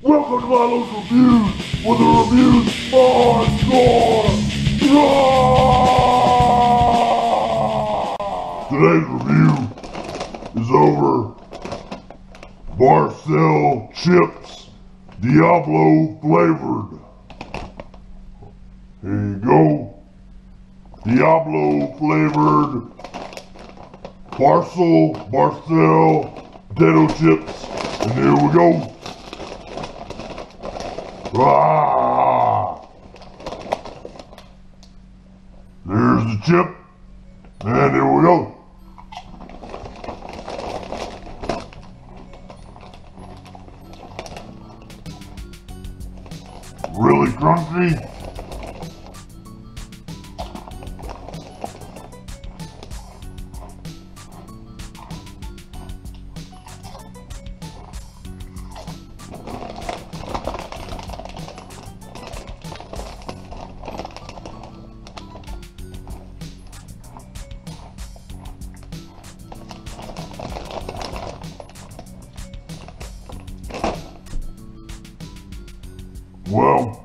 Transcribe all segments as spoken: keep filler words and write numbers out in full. Welcome to Milo's Reviews, where the reviews are gone. Today's review is over Barcel chips, Diablo flavored. Here you go, Diablo flavored Barcel, Barcel potato chips, and here we go. Ah. There's the chip, and here we go. Really crunchy. Well,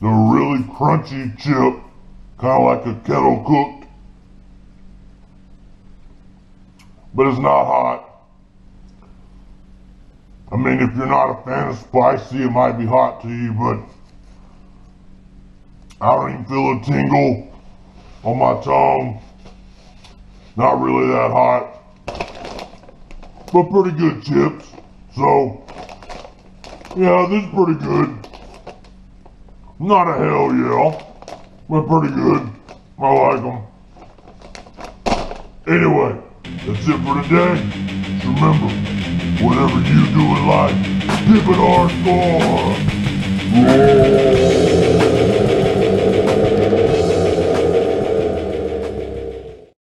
the really crunchy chip, kind of like a kettle cooked, but it's not hot. I mean, if you're not a fan of spicy, it might be hot to you, but I don't even feel a tingle on my tongue. Not really that hot, but pretty good chips. So, yeah, this is pretty good. Not a hell yeah, but pretty good. I like them. Anyway, that's it for today. Just remember, whatever you do in life, give it hardcore.